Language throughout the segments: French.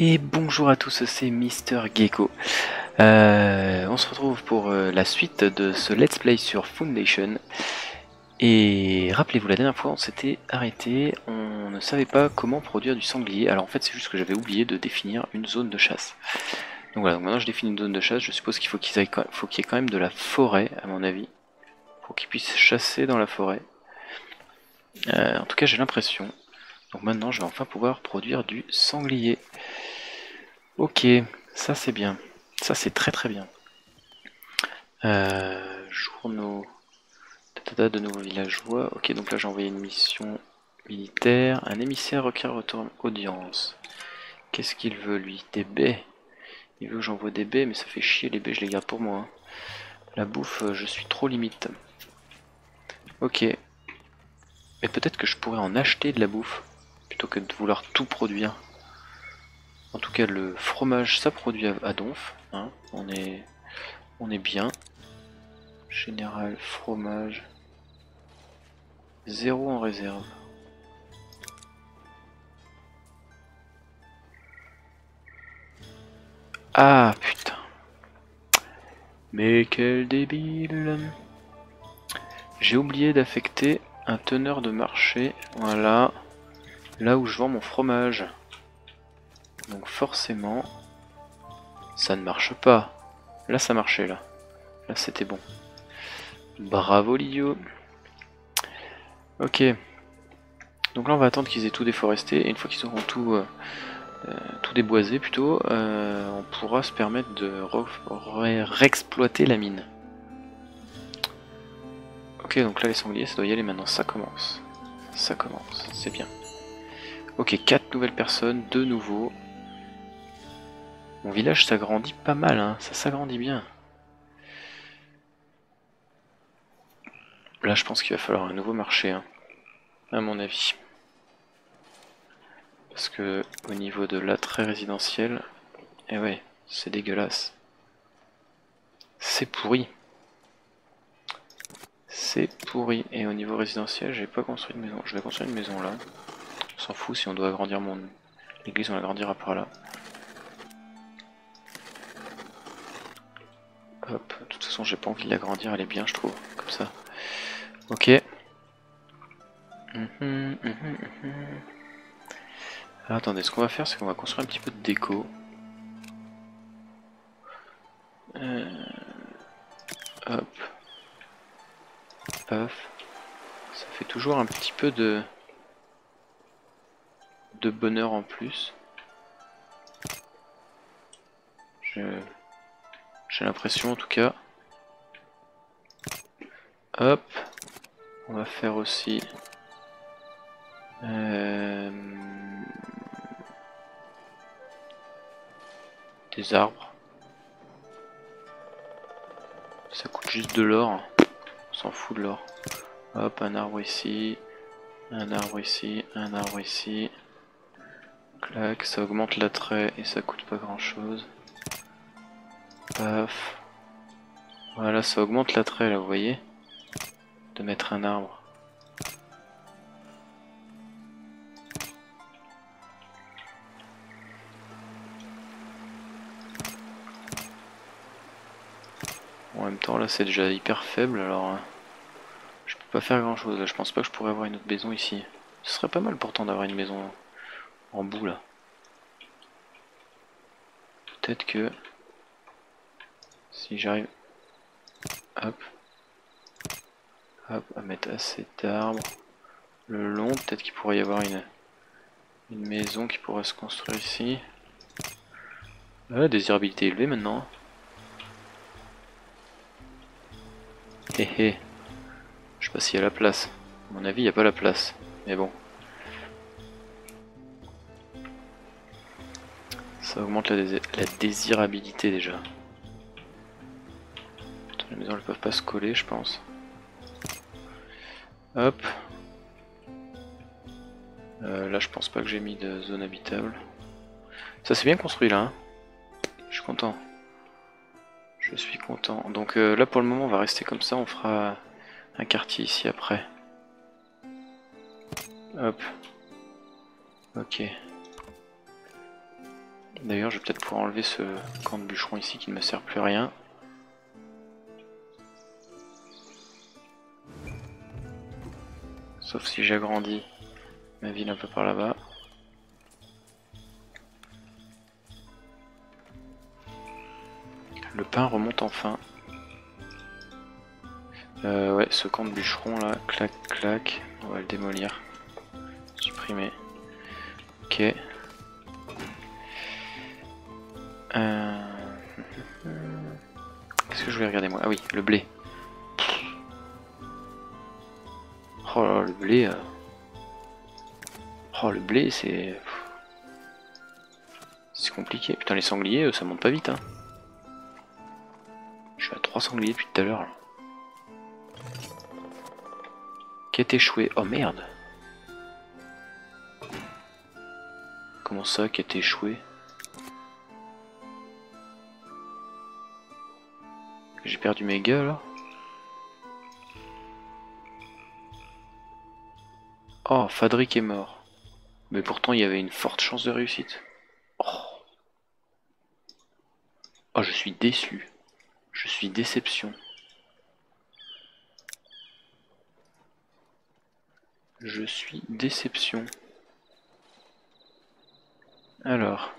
Et bonjour à tous, c'est MrGecko. On se retrouve pour la suite de ce let's play sur Foundation. Et rappelez-vous, la dernière fois on s'était arrêté, on ne savait pas comment produire du sanglier. Alors en fait c'est juste que j'avais oublié de définir une zone de chasse. Donc voilà, donc maintenant je définis une zone de chasse, je suppose qu'il faut qu'il y ait quand même de la forêt à mon avis. Pour qu'ils puissent chasser dans la forêt. En tout cas j'ai l'impression. Donc maintenant je vais enfin pouvoir produire du sanglier. Ok, ça c'est bien. Ça c'est très très bien. Journaux. Tata de nouveaux villageois. Ok, donc là j'ai envoyé une mission militaire. Un émissaire requiert retourne audience. Qu'est-ce qu'il veut lui? Des baies. Il veut que j'envoie des baies, mais ça fait chier les baies, je les garde pour moi. Hein. La bouffe, je suis trop limite. Ok. Mais peut-être que je pourrais en acheter de la bouffe. Plutôt que de vouloir tout produire. En tout cas le fromage ça produit à donf, hein. On est bien. Général fromage. 0 en réserve. Ah putain. Mais quel débile. J'ai oublié d'affecter un teneur de marché. Voilà. Là où je vends mon fromage. Donc forcément, ça ne marche pas. Là, ça marchait, là. Là, c'était bon. Bravo, l'idiot. Ok. Donc là, on va attendre qu'ils aient tout déforesté. Et une fois qu'ils auront tout déboisé, plutôt, on pourra se permettre de réexploiter la mine. Ok, donc là, les sangliers, ça doit y aller maintenant. Ça commence. Ça commence. C'est bien. Ok, 4 nouvelles personnes, 2 nouveaux. Mon village s'agrandit pas mal, hein. Ça s'agrandit bien. Là, je pense qu'il va falloir un nouveau marché, hein, à mon avis. Parce que au niveau de l'attrait résidentiel, eh ouais, c'est dégueulasse. C'est pourri. C'est pourri. Et au niveau résidentiel, j'ai pas construit de maison. Je vais construire une maison là. On s'en fout si on doit agrandir mon église, on l'agrandira par là. Hop, de toute façon j'ai pas envie de l'agrandir, elle est bien je trouve, comme ça. Ok. Alors, attendez, ce qu'on va faire c'est qu'on va construire un petit peu de déco. Hop. Paf. Ça fait toujours un petit peu de bonheur en plus. J'ai l'impression en tout cas. Hop, on va faire aussi des arbres. Ça coûte juste de l'or, on s'en fout de l'or. Hop, un arbre ici, un arbre ici, un arbre ici. Clac, ça augmente l'attrait et ça coûte pas grand chose. Paf. Voilà, ça augmente l'attrait là, vous voyez, de mettre un arbre. Bon, en même temps là c'est déjà hyper faible, alors je peux pas faire grand chose là. Je pense pas que je pourrais avoir une autre maison ici. Ce serait pas mal pourtant d'avoir une maison là. En bout là. Peut-être que si j'arrive, hop, hop, à mettre assez d'arbres le long, peut-être qu'il pourrait y avoir une maison qui pourrait se construire ici. Ah, désirabilité élevée maintenant. Hé hé. Je sais pas s'il y a la place. À mon avis, il n'y a pas la place. Mais bon. Ça augmente la désirabilité déjà. Les maisons ne peuvent pas se coller je pense. Hop. Là je pense pas que j'ai mis de zone habitable. Ça c'est bien construit là. Hein, je suis content. Je suis content. Donc là pour le moment on va rester comme ça. On fera un quartier ici après. Hop. Ok. D'ailleurs, je vais peut-être pouvoir enlever ce camp de bûcheron ici qui ne me sert plus à rien. Sauf si j'agrandis ma ville un peu par là-bas. Le pain remonte enfin. Ouais, ce camp de bûcheron là, clac clac, on va le démolir. Supprimer. Ok. Qu'est-ce que je voulais regarder moi? Ah oui, le blé. Oh là là, le blé. Oh, le blé, c'est. C'est compliqué. Putain, les sangliers, ça monte pas vite, hein. Je suis à 3 sangliers depuis tout à l'heure. Qui est échoué? Oh merde! Comment ça, qui est échoué? J'ai perdu mes gars là. Oh, Fadric est mort. Mais pourtant, il y avait une forte chance de réussite. Oh, oh je suis déçu. Je suis déception. Je suis déception. Alors.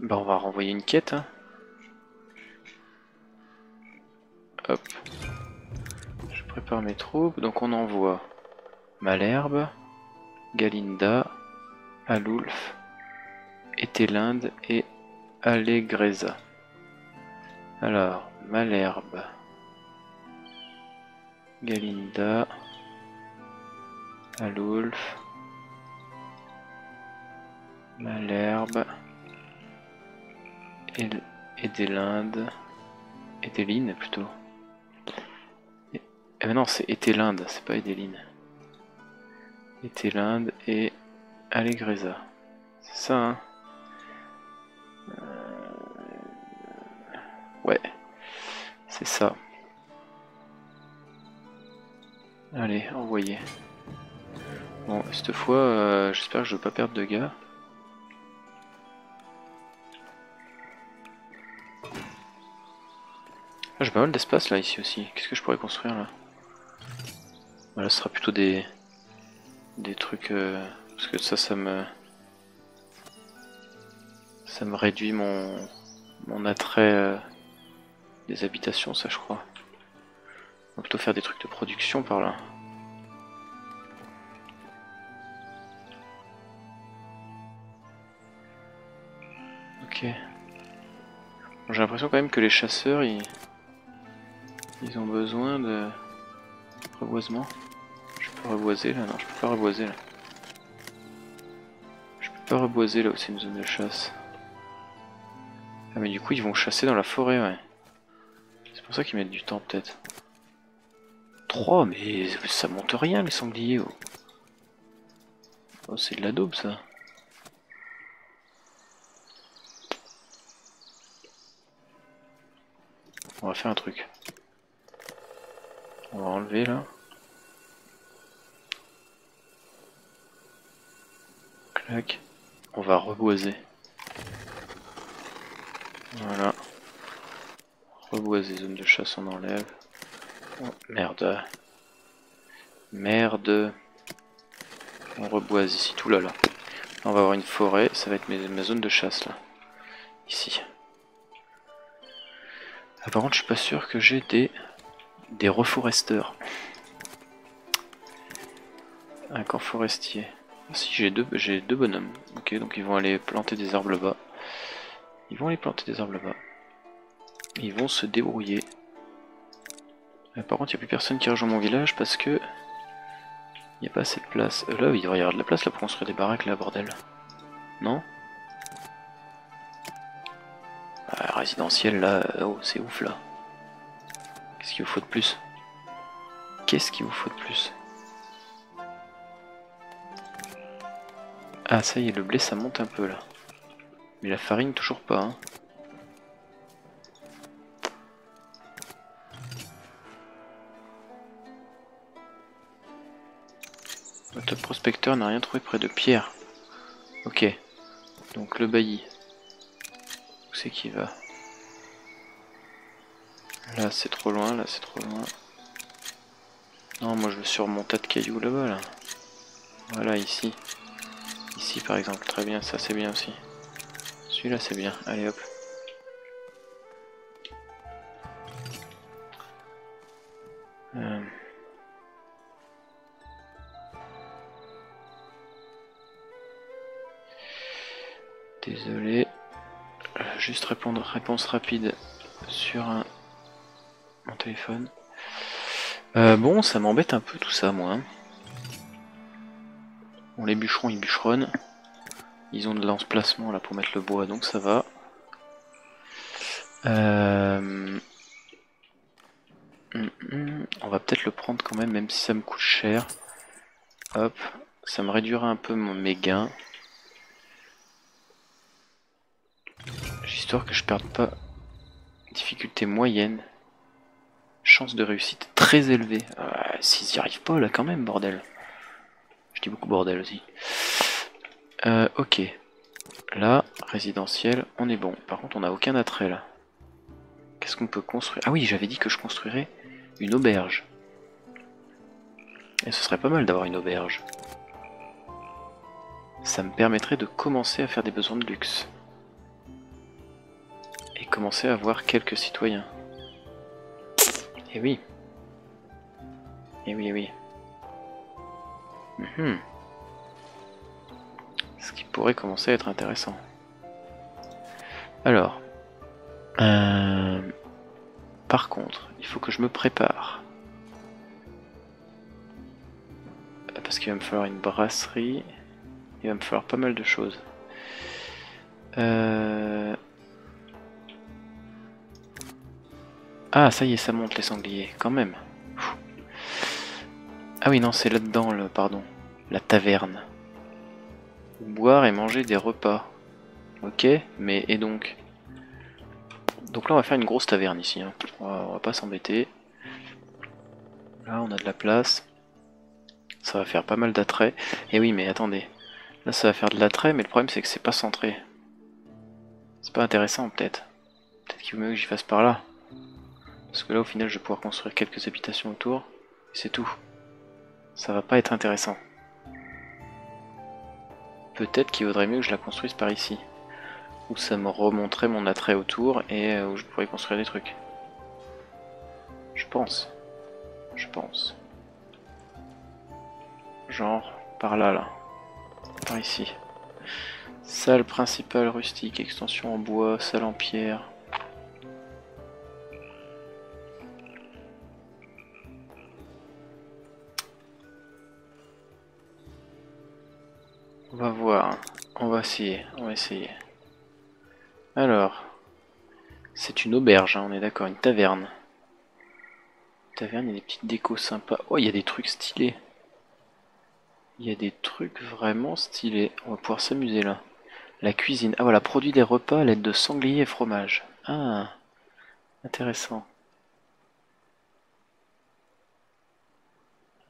Bah on va renvoyer une quête. Hein. Hop. Je prépare mes troupes. Donc on envoie Malherbe, Galinda, Alulf, Etelinde et Allegreza. Alors, Malherbe, Galinda, Alulf, Malherbe, Etelinde. Eteline plutôt. Eh ben non, c'est Etelinde, c'est pas Eteline. Etelinde et Allegreza. C'est ça, hein. Ouais, c'est ça. Allez, envoyez. Bon, cette fois, j'espère que je vais pas perdre de gars. J'ai pas mal d'espace là ici aussi. Qu'est-ce que je pourrais construire là? Voilà, ce sera plutôt des trucs parce que ça me réduit mon attrait des habitations, ça je crois. On va plutôt faire des trucs de production par là. Ok. J'ai l'impression quand même que les chasseurs ils ont besoin de reboisement. Je peux reboiser là? Non, je peux pas reboiser là. Je peux pas reboiser là où c'est une zone de chasse. Ah mais du coup ils vont chasser dans la forêt, ouais. C'est pour ça qu'ils mettent du temps peut-être. 3, mais ça monte rien les sangliers. Oh, oh c'est de la daube ça. On va faire un truc. On va enlever là. Clac. On va reboiser. Voilà. Reboiser, zone de chasse, on enlève. Oh, merde. Merde. On reboise ici, tout là, là. On va avoir une forêt, ça va être ma zone de chasse là. Ici. Ah, par contre, je suis pas sûr que j'ai des reforesteurs. Un camp forestier. Ah, si, j'ai deux bonhommes. Ok, donc ils vont aller planter des arbres là-bas. Ils vont aller planter des arbres là-bas. Ils vont se débrouiller. Ah, par contre, il n'y a plus personne qui rejoint mon village parce que il n'y a pas assez de place. Là, il devrait y avoir de la place là pour construire des baraques là, bordel. Non ? Résidentiel là, oh c'est ouf là. Qu'est-ce qu'il vous faut de plus? Qu'est-ce qu'il vous faut de plus? Ah ça y est, le blé ça monte un peu là. Mais la farine toujours pas. Hein. Notre prospecteur n'a rien trouvé près de Pierre. Ok. Donc le bailli. Où c'est qu'il va? Là c'est trop loin, là c'est trop loin. Non, moi je veux sur mon tas de cailloux là-bas, là. Voilà, ici. Ici par exemple, très bien, ça c'est bien aussi. Celui-là c'est bien, allez hop. Désolé. Juste répondre, réponse rapide sur un... mon téléphone. Bon, ça m'embête un peu tout ça, moi. Bon, les bûcherons, ils bûcheronnent. Ils ont de l'emplacement là pour mettre le bois, donc ça va. On va peut-être le prendre quand même si ça me coûte cher. Hop, ça me réduira un peu mes gains. Histoire que je perde pas. Difficulté moyenne. Chance de réussite très élevée. S'ils n'y arrivent pas là quand même, bordel. Je dis beaucoup bordel aussi. Ok. Là, résidentiel, on est bon. Par contre, on n'a aucun attrait là. Qu'est-ce qu'on peut construire? Ah oui, j'avais dit que je construirais une auberge. Et ce serait pas mal d'avoir une auberge. Ça me permettrait de commencer à faire des besoins de luxe. Et commencer à avoir quelques citoyens. Et oui. Et oui, et oui. Ce qui pourrait commencer à être intéressant. Alors. Par contre, il faut que je me prépare. Parce qu'il va me falloir une brasserie. Il va me falloir pas mal de choses. Ah, ça y est, ça monte les sangliers, quand même. Pfff. Ah oui, non, c'est là-dedans, le, pardon. La taverne. Boire et manger des repas. Ok, mais et donc? Donc là, on va faire une grosse taverne ici. Hein. On va pas s'embêter. Là, on a de la place. Ça va faire pas mal d'attraits. Et oui, mais attendez. Là, ça va faire de l'attrait, mais le problème, c'est que c'est pas centré. C'est pas intéressant, peut-être. Peut-être qu'il vaut mieux que j'y fasse par là. Parce que là au final je vais pouvoir construire quelques habitations autour, et c'est tout. Ça va pas être intéressant. Peut-être qu'il vaudrait mieux que je la construise par ici. Où ça me remonterait mon attrait autour et où je pourrais construire des trucs. Je pense. Je pense. Genre par là là. Par ici. Salle principale rustique, extension en bois, salle en pierre. On va voir, on va essayer. Alors, c'est une auberge, hein, on est d'accord, une taverne. Taverne, il y a des petites décos sympas. Oh, il y a des trucs stylés. Il y a des trucs vraiment stylés. On va pouvoir s'amuser là. La cuisine. Ah voilà, produit des repas à l'aide de sangliers et fromage. Ah, intéressant.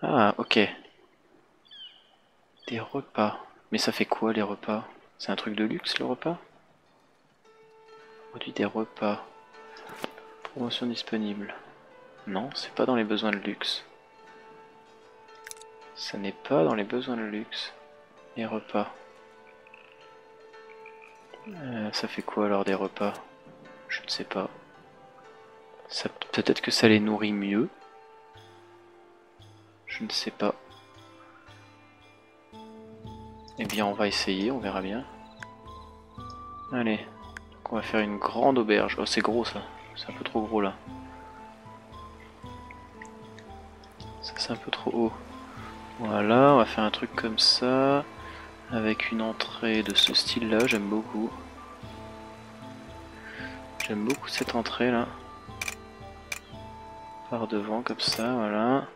Ah, ok. Des repas. Mais ça fait quoi les repas? C'est un truc de luxe le repas? Produit des repas. Promotion disponible. Non, c'est pas dans les besoins de luxe. Ça n'est pas dans les besoins de luxe. Les repas. Ça fait quoi alors des repas? Je ne sais pas. Peut-être que ça les nourrit mieux. Je ne sais pas. Eh bien on va essayer, on verra bien. Allez, donc on va faire une grande auberge. Oh c'est gros ça, c'est un peu trop gros là. Ça c'est un peu trop haut. Voilà, on va faire un truc comme ça. Avec une entrée de ce style là, j'aime beaucoup. J'aime beaucoup cette entrée là. Par devant comme ça, voilà.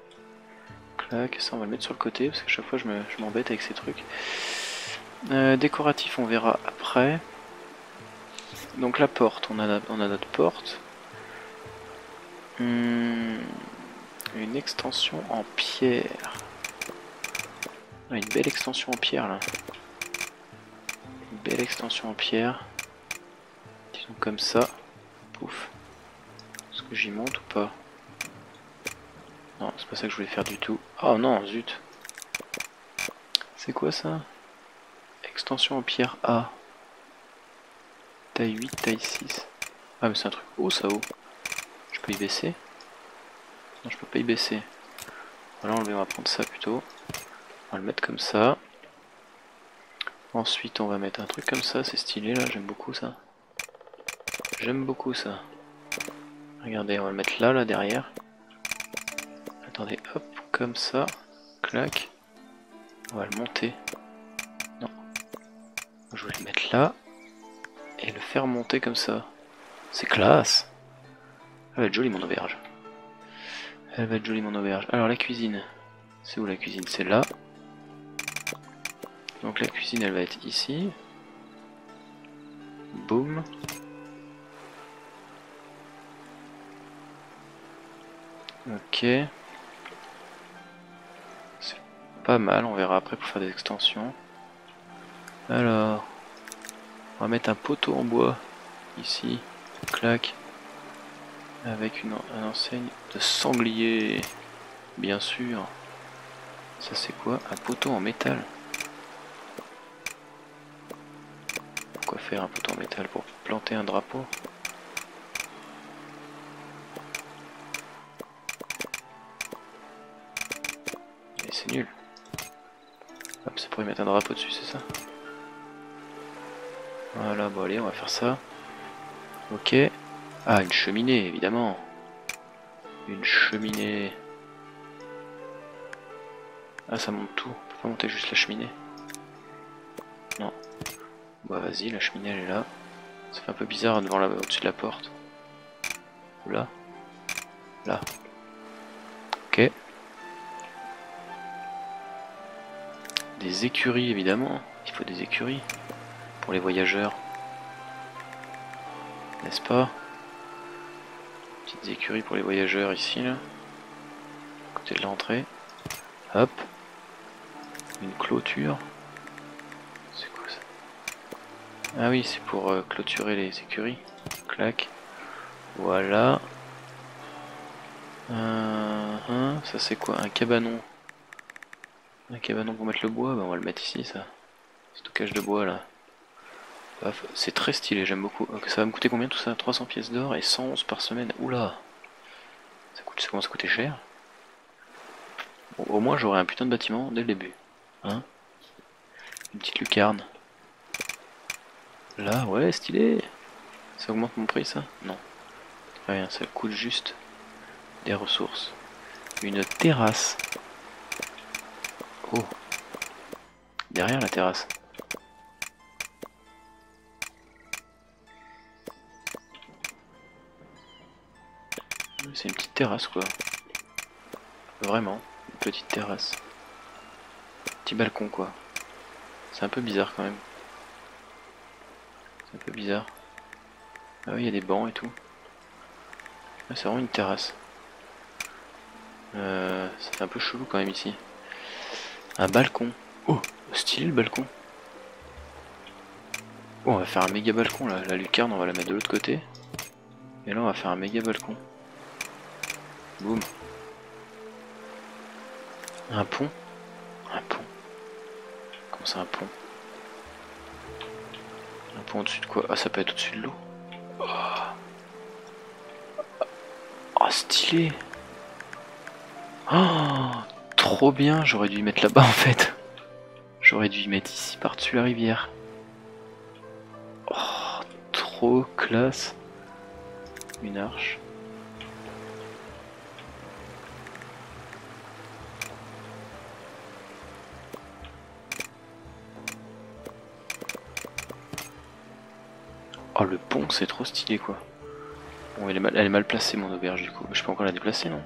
Ça on va le mettre sur le côté parce qu'à chaque fois je m'embête avec ces trucs. Décoratif on verra après. Donc la porte, on a notre porte. Une extension en pierre. On a une belle extension en pierre là. Une belle extension en pierre. Disons comme ça. Pouf. Est-ce que j'y monte ou pas? Non, c'est pas ça que je voulais faire du tout. Oh non, zut. C'est quoi ça? Extension en pierre A. Taille 8, taille 6. Ah mais c'est un truc haut ça haut. Je peux y baisser? Non, je peux pas y baisser. Voilà, on va prendre ça plutôt. On va le mettre comme ça. Ensuite, on va mettre un truc comme ça. C'est stylé là, j'aime beaucoup ça. J'aime beaucoup ça. Regardez, on va le mettre là, là derrière. Attendez, hop, comme ça. Clac. On va le monter. Non. Je vais le mettre là. Et le faire monter comme ça. C'est classe. Elle va être jolie mon auberge. Elle va être jolie mon auberge. Alors la cuisine. C'est où la cuisine? C'est là. Donc la cuisine elle va être ici. Boum. Ok. C'est pas mal, on verra après pour faire des extensions. Alors. On va mettre un poteau en bois. Ici. Clac. Avec une enseigne de sanglier. Bien sûr. Ça c'est quoi? Un poteau en métal. Pourquoi faire un poteau en métal? Pour planter un drapeau? Et c'est nul. Hop, c'est pour y mettre un drapeau dessus, c'est ça? Voilà, bon allez, on va faire ça. Ok. Ah, une cheminée, évidemment. Une cheminée. Ah, ça monte tout. On peut pas monter juste la cheminée. Non. Bah vas-y, la cheminée elle est là. Ça fait un peu bizarre devant là au-dessus de la porte. Ou là. Là. Ok. Des écuries, évidemment. Il faut des écuries. Pour les voyageurs. N'est-ce pas? Petites écuries pour les voyageurs ici, là. À côté de l'entrée. Hop. Une clôture. C'est quoi ça? Ah oui, c'est pour clôturer les écuries. Clac. Voilà. Ça c'est quoi? Un cabanon. Un cabanon pour mettre le bois? Bah, on va le mettre ici, ça. Stockage de bois, là. C'est très stylé, j'aime beaucoup. Okay, ça va me coûter combien tout ça? 300 pièces d'or et 111 par semaine. Oula. Ça coûte, ça commence à coûter cher. Bon, au moins j'aurai un putain de bâtiment dès le début. Hein? Une petite lucarne. Là, ouais, stylé. Ça augmente mon prix ça? Non. Rien, ça coûte juste des ressources. Une terrasse. Oh. Derrière la terrasse. C'est une petite terrasse quoi. Vraiment, une petite terrasse. Petit balcon quoi. C'est un peu bizarre quand même. C'est un peu bizarre. Ah oui, il y a des bancs et tout. Ah, c'est vraiment une terrasse. Ça fait un peu chelou quand même ici. Un balcon. Oh, stylé le balcon. Oh, on va faire un méga balcon là. La lucarne, on va la mettre de l'autre côté. Et là, on va faire un méga balcon. Boum. Un pont? Un pont. Comment ça un pont? Un pont au-dessus de quoi? Ah, ça peut être au-dessus de l'eau. Oh. Oh, stylé. Oh, trop bien. J'aurais dû y mettre là-bas en fait. J'aurais dû y mettre ici par-dessus la rivière. Oh, trop classe. Une arche. Oh, le pont, c'est trop stylé quoi. Bon, elle est mal placée mon auberge du coup. Je peux encore la déplacer non?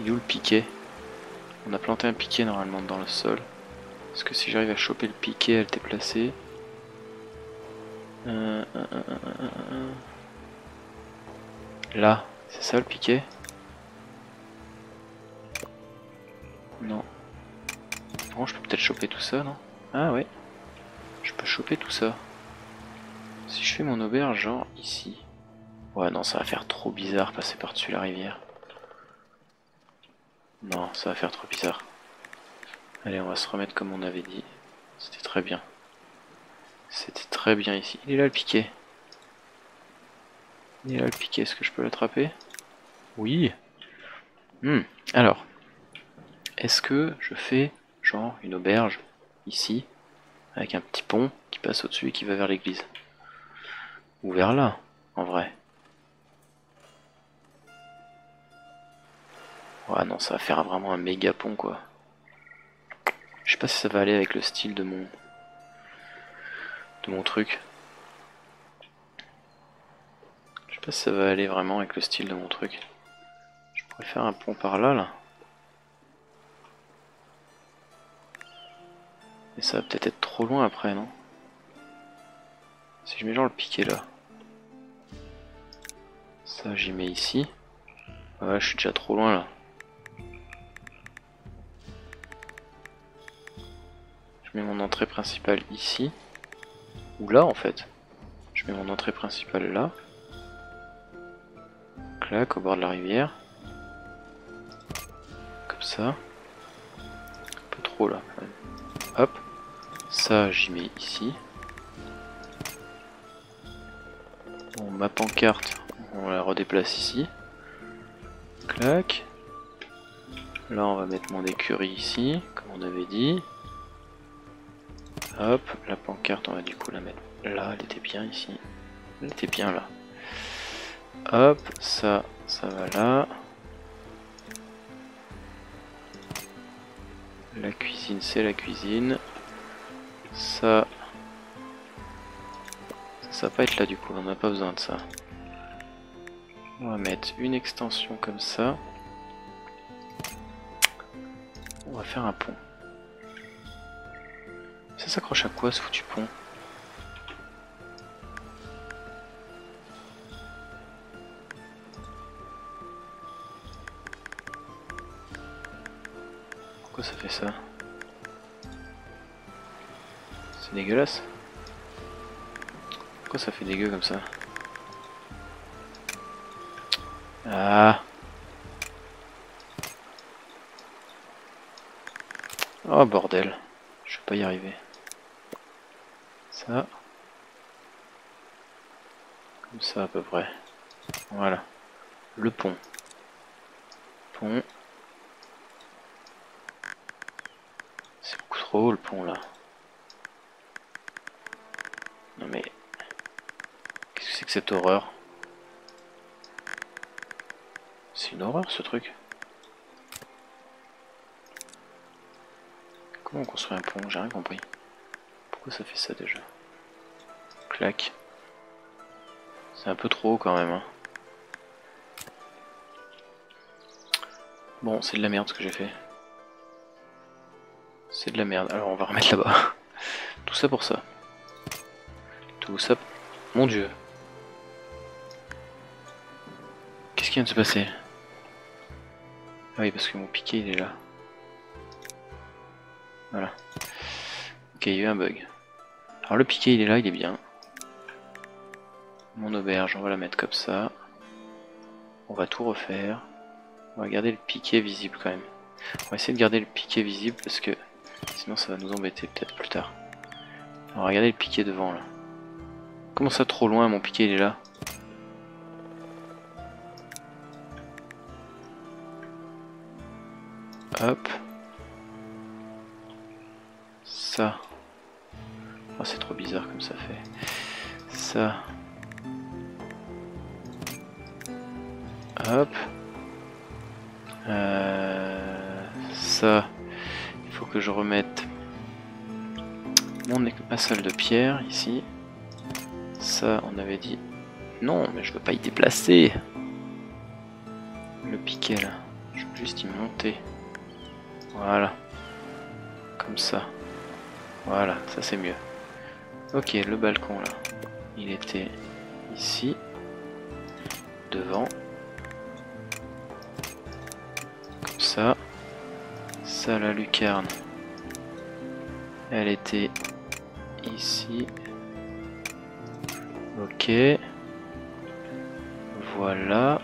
Il est où le piquet? On a planté un piquet normalement dans le sol. Est-ce que si j'arrive à choper le piquet, elle t'est placée? Là, c'est ça le piquet? Bon, je peux peut-être choper tout ça, non? Ah ouais. Je peux choper tout ça. Si je fais mon auberge, genre ici. Ouais, non, ça va faire trop bizarre passer par-dessus la rivière. Non, ça va faire trop bizarre. Allez, on va se remettre comme on avait dit. C'était très bien. C'était très bien ici. Il est là le piquet. Il est là le piquet. Est-ce que je peux l'attraper? Oui. Alors, est-ce que je fais genre une auberge ici, avec un petit pont qui passe au-dessus et qui va vers l'église? Ou vers là, en vrai? Ouais, non, ça va faire vraiment un méga pont, quoi. Je sais pas si ça va aller avec le style de mon truc. Je sais pas si ça va aller vraiment avec le style de mon truc. Je pourrais faire un pont par là, là. Mais ça va peut-être être trop loin après, non? Si je mets genre le piquet là. Ça, j'y mets ici. Ouais, je suis déjà trop loin, là. Je mets mon entrée principale ici ou là en fait. Je mets mon entrée principale là. Clac au bord de la rivière. Comme ça. Un peu trop là. Hop. Ça j'y mets ici. Bon, ma pancarte, on la redéplace ici. Clac. Là on va mettre mon écurie ici, comme on avait dit. Hop, la pancarte, on va du coup la mettre là, elle était bien ici. Elle était bien là. Hop, ça, ça va là. La cuisine, c'est la cuisine. Ça, ça va pas être là du coup, on n'a pas besoin de ça. On va mettre une extension comme ça. On va faire un pont. Ça s'accroche à quoi ce foutu pont? Pourquoi ça fait ça? C'est dégueulasse. Pourquoi ça fait dégueu comme ça? Ah! Oh bordel, je vais pas y arriver. Ça. Comme ça à peu près. Voilà. Le pont. Pont. C'est beaucoup trop haut le pont là. Non mais... Qu'est-ce que c'est que cette horreur? C'est une horreur ce truc. Comment on construit un pont? J'ai rien compris. Pourquoi ça fait ça déjà? Clac. C'est un peu trop haut quand même. Hein. Bon, c'est de la merde ce que j'ai fait. C'est de la merde. Alors on va remettre là-bas. Tout ça pour ça. Tout ça... Mon dieu. Qu'est-ce qui vient de se passer? Ah oui, parce que mon piquet il est là. Voilà. Ok, il y a eu un bug. Alors le piquet il est là, il est bien. Mon auberge, on va la mettre comme ça. On va tout refaire. On va garder le piquet visible quand même. On va essayer de garder le piquet visible parce que sinon ça va nous embêter peut-être plus tard. On va regarder le piquet devant là. Comment ça trop loin, mon piquet il est là? Hop. Ça. Oh, c'est trop bizarre comme ça fait. Ça. Hop. Ça. Il faut que je remette ma salle de pierre ici. Ça, on avait dit. Non, mais je veux pas y déplacer. Le piquet là. Je veux juste y monter. Voilà. Comme ça. Voilà, ça c'est mieux. Ok, le balcon là, il était ici, devant, comme ça, ça la lucarne, Elle était ici. Ok. Voilà.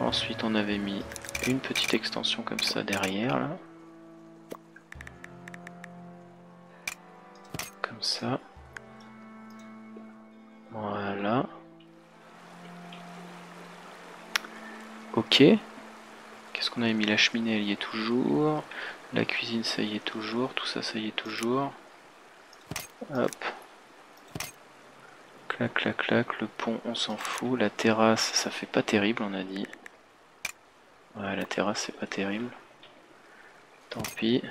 Ensuite on avait mis une petite extension comme ça derrière là. Comme ça. Voilà. Ok. Qu'est-ce qu'on avait mis? La cheminée, elle y est toujours. La cuisine, ça y est toujours. Tout ça, ça y est toujours. Hop. Clac, clac, clac. Le pont, on s'en fout. La terrasse, ça fait pas terrible, on a dit. Ouais, la terrasse, c'est pas terrible. Tant pis.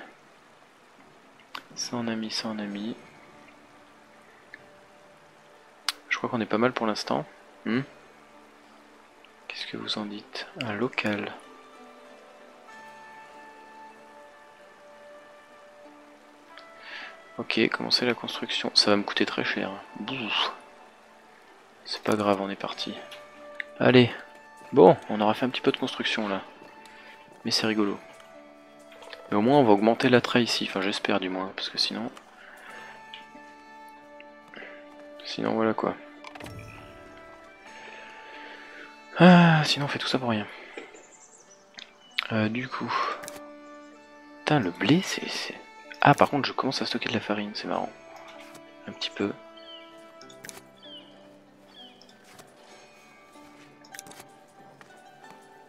Ça, on a mis, ça, on a mis. Je crois qu'on est pas mal pour l'instant. Qu'est-ce que vous en dites? Un local. Ok, commencer la construction. Ça va me coûter très cher. C'est pas grave, on est parti. Allez. Bon, on aura fait un petit peu de construction là. Mais c'est rigolo. Mais au moins on va augmenter l'attrait ici. Enfin j'espère du moins, parce que sinon... Sinon voilà quoi. Ah, sinon on fait tout ça pour rien. Du coup... Putain, le blé c'est... Ah par contre je commence à stocker de la farine, c'est marrant. Un petit peu.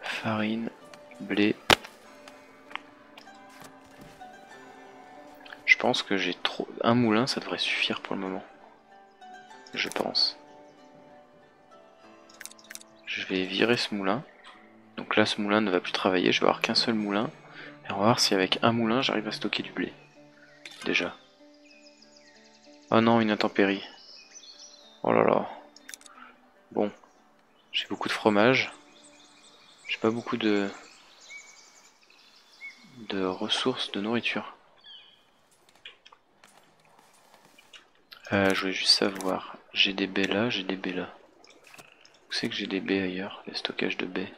Farine, blé. Je pense que j'ai trop... Un moulin ça devrait suffire pour le moment. Je pense. Je vais virer ce moulin. Donc là ce moulin ne va plus travailler, je vais avoir qu'un seul moulin. Et on va voir si avec un moulin j'arrive à stocker du blé. Déjà. Oh non, une intempérie. Oh là là. Bon. J'ai beaucoup de fromage. J'ai pas beaucoup de... ressources de nourriture. Je voulais juste savoir. J'ai des baies là, j'ai des baies là. Où c'est que j'ai des baies ailleurs? Les stockages de baies.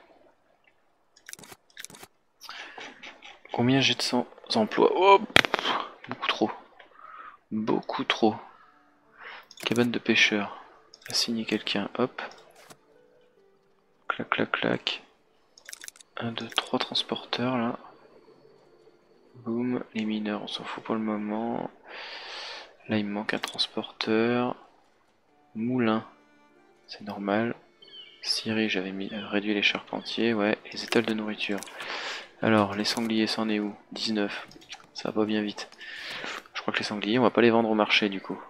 Combien j'ai de 100 emplois? Oh, beaucoup trop. Beaucoup trop. Cabane de pêcheur. Assigner quelqu'un. Hop. Clac, clac, clac. 1, 2, 3 transporteurs là. Boum. Les mineurs, on s'en fout pour le moment. Là, il me manque un transporteur. Moulin. C'est normal. Scierie, j'avais mis réduit les charpentiers. Ouais. Les étals de nourriture. Alors, les sangliers, c'en est où? 19. Ça va pas bien vite. Je crois que les sangliers, on va pas les vendre au marché du coup.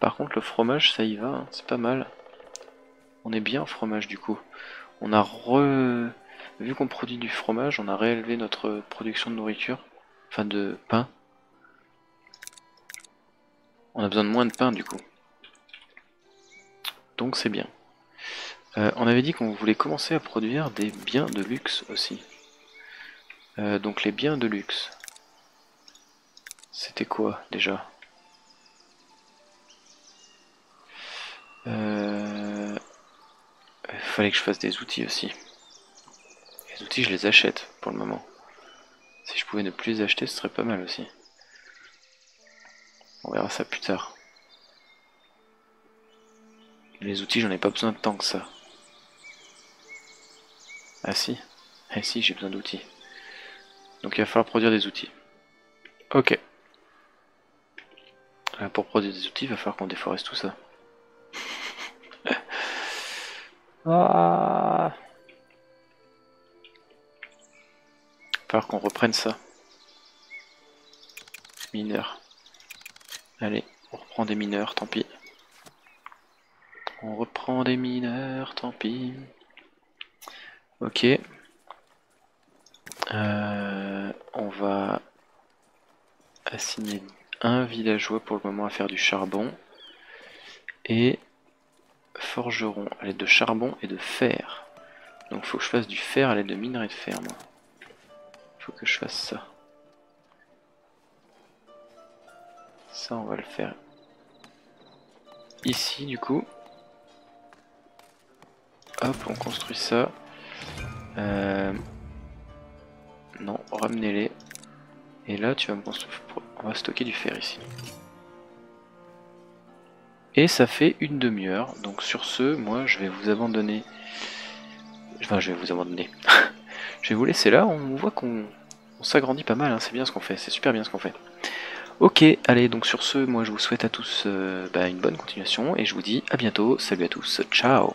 Par contre, le fromage, ça y va, hein, c'est pas mal. On est bien en fromage du coup. On a vu qu'on produit du fromage, on a réélevé notre production de nourriture, enfin de pain. On a besoin de moins de pain du coup. Donc c'est bien. On avait dit qu'on voulait commencer à produire des biens de luxe aussi. Donc les biens de luxe. C'était quoi déjà? Fallait que je fasse des outils aussi. Les outils je les achète pour le moment. Si je pouvais ne plus les acheter ce serait pas mal aussi. On verra ça plus tard. Les outils j'en ai pas besoin tant que ça. Ah si? Ah si, j'ai besoin d'outils. Donc il va falloir produire des outils. Ok. Pour produire des outils, il va falloir qu'on déforeste tout ça. Ah. Il va falloir qu'on reprenne ça. Mineurs. Allez, on reprend des mineurs, tant pis. On reprend des mineurs, tant pis. Ok. On va assigner un villageois pour le moment à faire du charbon et forgeron à l'aide de charbon et de fer. Donc faut que je fasse du fer à l'aide de minerai de fer, moi. Faut que je fasse ça. Ça on va le faire ici du coup. Hop, on construit ça. Non, ramenez-les. Et là, tu vas me construire. On va stocker du fer ici. Et ça fait une demi-heure. Donc sur ce, moi, je vais vous abandonner. Enfin, je vais vous abandonner. Je vais vous laisser là. On voit qu'on s'agrandit pas mal. Hein. C'est bien ce qu'on fait. C'est super bien ce qu'on fait. Ok, allez. Donc sur ce, moi, je vous souhaite à tous une bonne continuation. Et je vous dis à bientôt. Salut à tous. Ciao.